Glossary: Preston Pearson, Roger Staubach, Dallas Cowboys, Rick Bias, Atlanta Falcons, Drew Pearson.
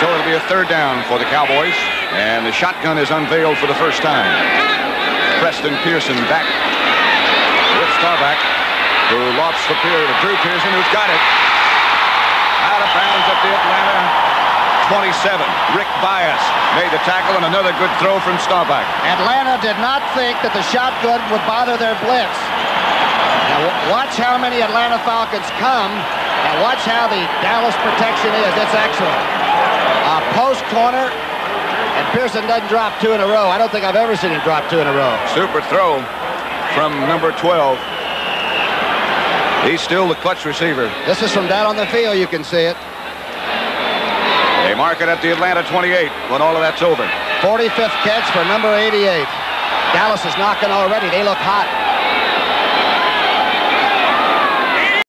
So it'll be a third down for the Cowboys, and the shotgun is unveiled for the first time. Preston Pearson back with Staubach, who lofts the field to Drew Pearson, who's got it. Out of bounds at the Atlanta 27. Rick Bias made the tackle, and another good throw from Staubach. Atlanta did not think that the shotgun would bother their blitz. Now watch how many Atlanta Falcons come, and watch how the Dallas protection is. It's excellent. Post corner, and Pearson doesn't drop two in a row. I don't think I've ever seen him drop two in a row. Super throw from number 12. He's still the clutch receiver. This is from down on the field. You can see it. They mark it at the Atlanta 28 when all of that's over. 45th catch for number 88. Dallas is knocking already. They look hot.